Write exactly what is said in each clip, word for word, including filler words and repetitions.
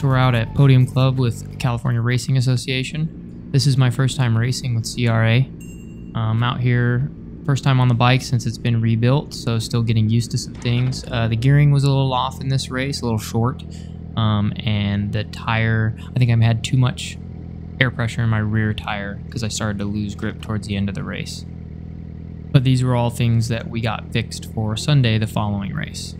So we're out at Podium Club with California Racing Association. This is my first time racing with C R A. I'm out here first time on the bike since it's been rebuilt, so still getting used to some things. Uh, the gearing was a little off in this race, a little short, um, and the tire, I think I had too much air pressure in my rear tire because I started to lose grip towards the end of the race. But these were all things that we got fixed for Sunday, the following race.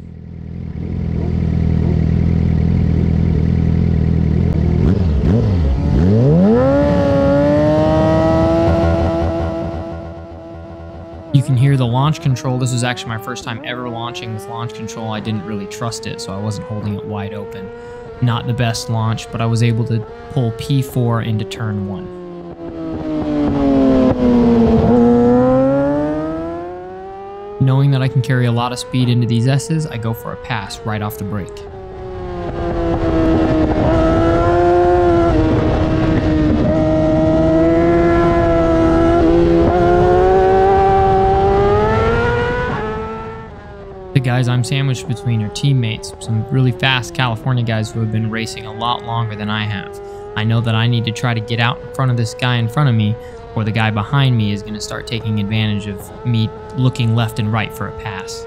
You can hear the launch control. This is actually my first time ever launching with launch control. I didn't really trust it, so I wasn't holding it wide open. Not the best launch, but I was able to pull P four into turn one. Knowing that I can carry a lot of speed into these S's, I go for a pass right off the brake. The guys I'm sandwiched between are teammates, some really fast California guys who have been racing a lot longer than I have. I know that I need to try to get out in front of this guy in front of me, or the guy behind me is going to start taking advantage of me looking left and right for a pass.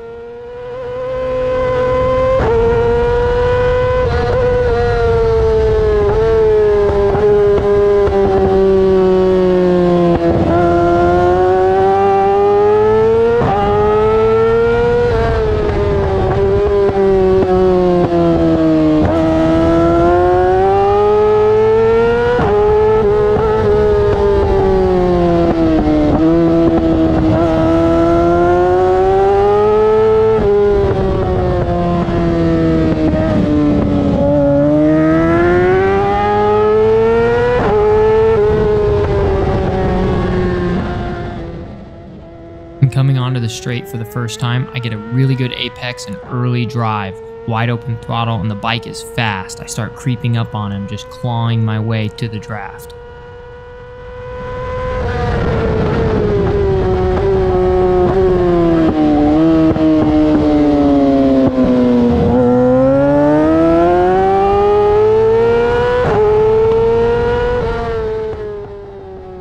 Coming onto the straight for the first time, I get a really good apex and early drive, wide open throttle, and the bike is fast. I start creeping up on him, just clawing my way to the draft.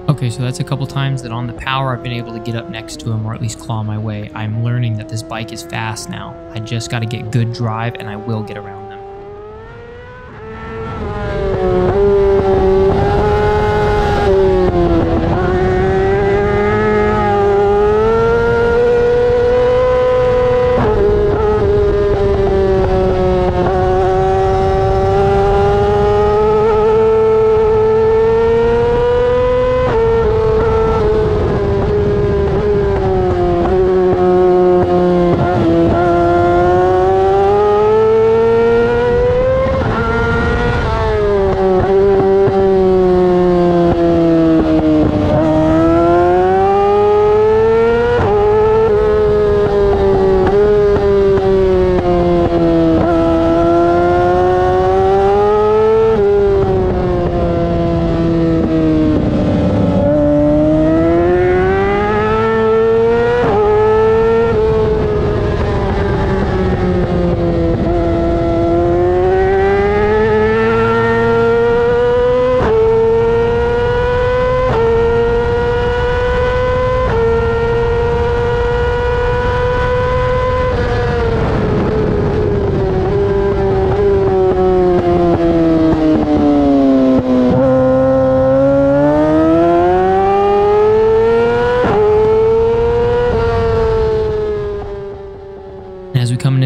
Okay, so that's a couple times that on the power I've been able to get up next to him or at least claw my way. I'm learning that this bike is fast now. I just got to get good drive and I will get around them.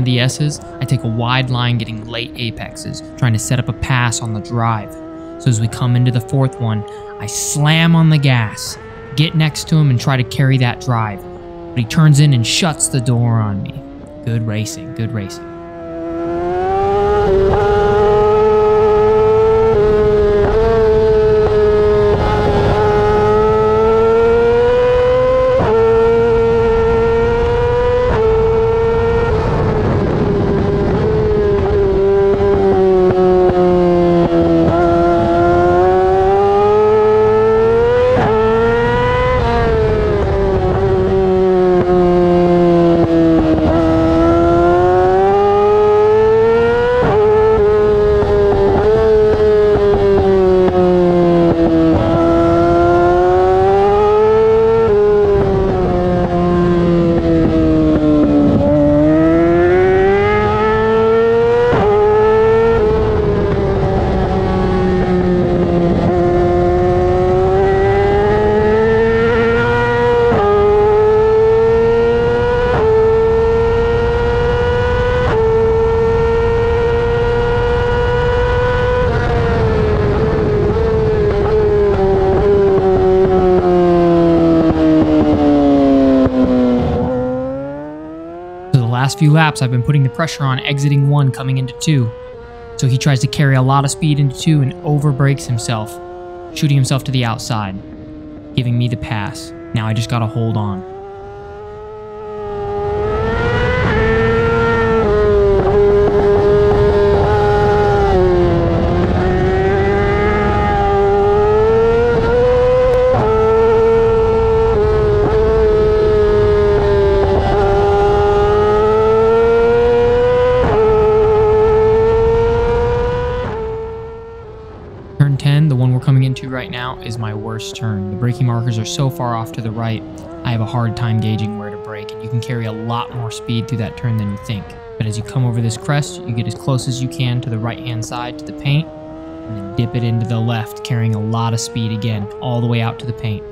The S's, I take a wide line getting late apexes, trying to set up a pass on the drive. So as we come into the fourth one, I slam on the gas, get next to him and try to carry that drive. But he turns in and shuts the door on me. Good racing, good racing. last few laps, I've been putting the pressure on exiting one, coming into two. So he tries to carry a lot of speed into two and overbrakes himself, shooting himself to the outside, giving me the pass. Now I just gotta hold on. Turn ten, the one we're coming into right now, is my worst turn. The braking markers are so far off to the right, I have a hard time gauging where to brake, and you can carry a lot more speed through that turn than you think. But as you come over this crest, you get as close as you can to the right-hand side, to the paint, and then dip it into the left, carrying a lot of speed again, all the way out to the paint.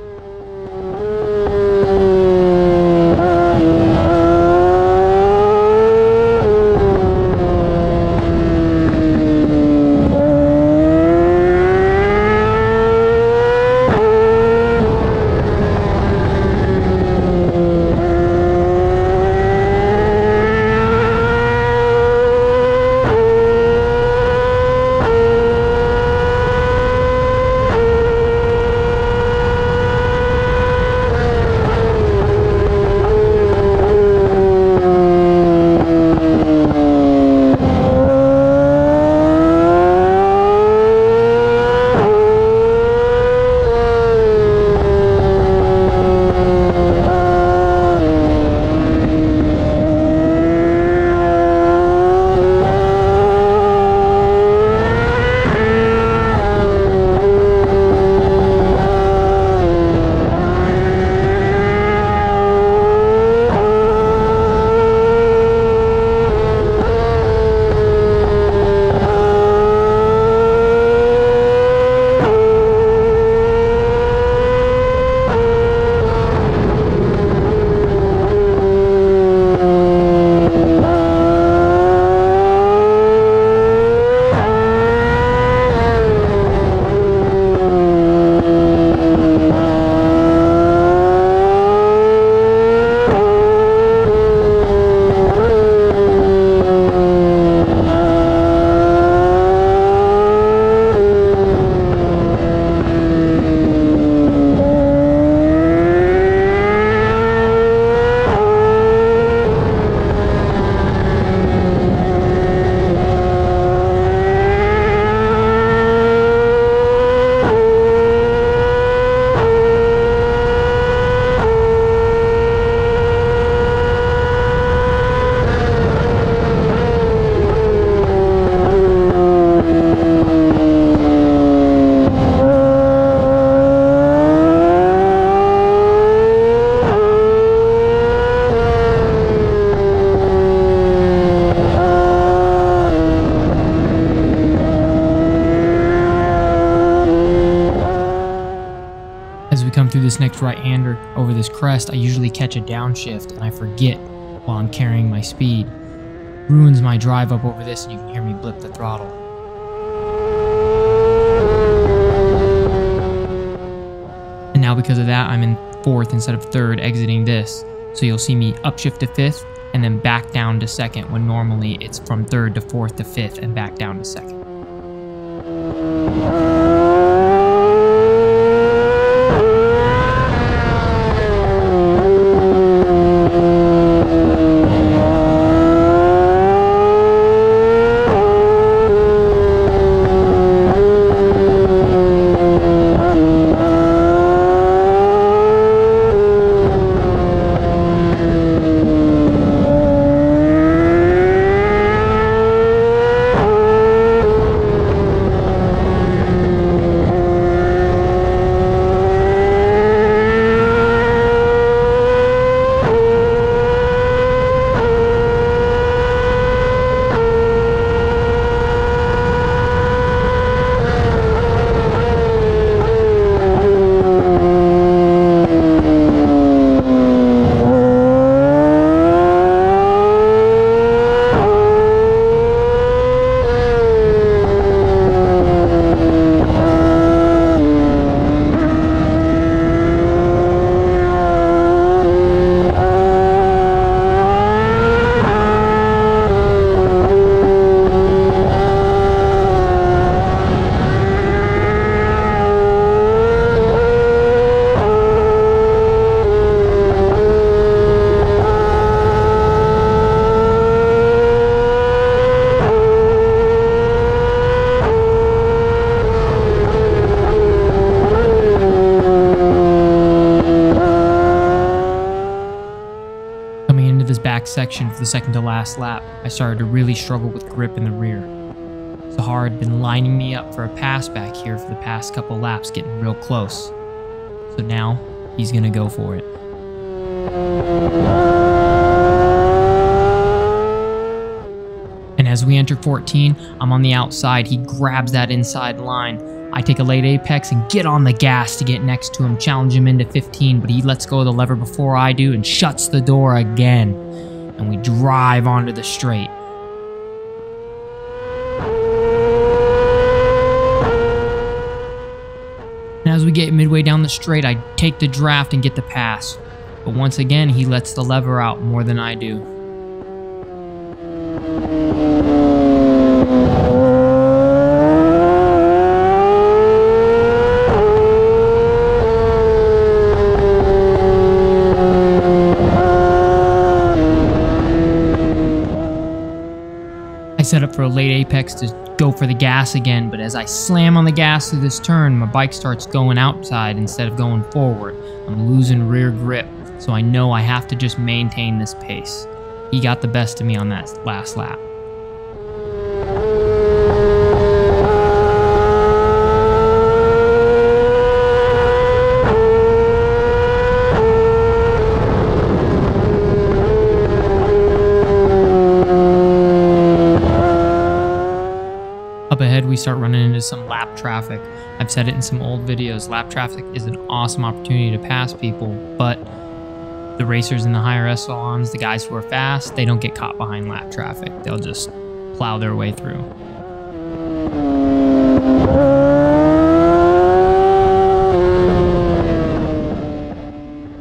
Through this next right-hander over this crest, I usually catch a downshift and I forget while I'm carrying my speed. Ruins my drive up over this, and you can hear me blip the throttle. And now because of that, I'm in fourth instead of third exiting this. So you'll see me upshift to fifth and then back down to second, when normally it's from third to fourth to fifth and back down to second. back section for the second to last lap, I started to really struggle with grip in the rear. Zahar had been lining me up for a pass back here for the past couple laps, getting real close. So now, he's gonna go for it. And as we enter fourteen, I'm on the outside. He grabs that inside line. I take a late apex and get on the gas to get next to him, challenge him into fifteen, but he lets go of the lever before I do and shuts the door again. And we drive onto the straight. And as we get midway down the straight, I take the draft and get the pass. But once again, he lets the lever out more than I do. I set up for a late apex to go for the gas again, but as I slam on the gas through this turn, my bike starts going outside instead of going forward. I'm losing rear grip, so I know I have to just maintain this pace. He got the best of me on that last lap. Up ahead, we start running into some lap traffic. I've said it in some old videos, lap traffic is an awesome opportunity to pass people, but the racers in the higher echelons, the guys who are fast, they don't get caught behind lap traffic. They'll just plow their way through.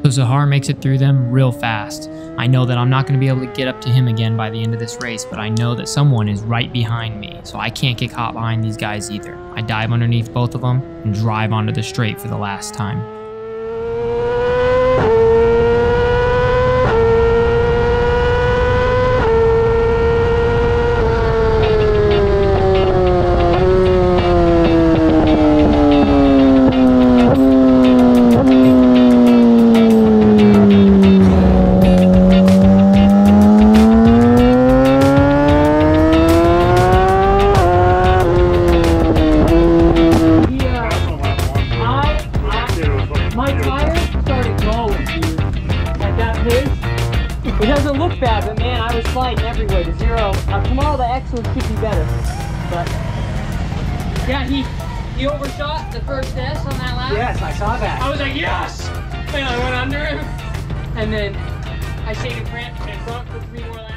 So Zahar makes it through them real fast. I know that I'm not going to be able to get up to him again by the end of this race, but I know that someone is right behind me, so I can't get caught behind these guys either. I dive underneath both of them and drive onto the straight for the last time. It doesn't look bad, but man, I was sliding everywhere to zero. Now, tomorrow the excellence could be better. But yeah, he he overshot the first S on that lap. Yes, I saw that. I was like, yes! And I went under him. And then I stayed in front for three more laps.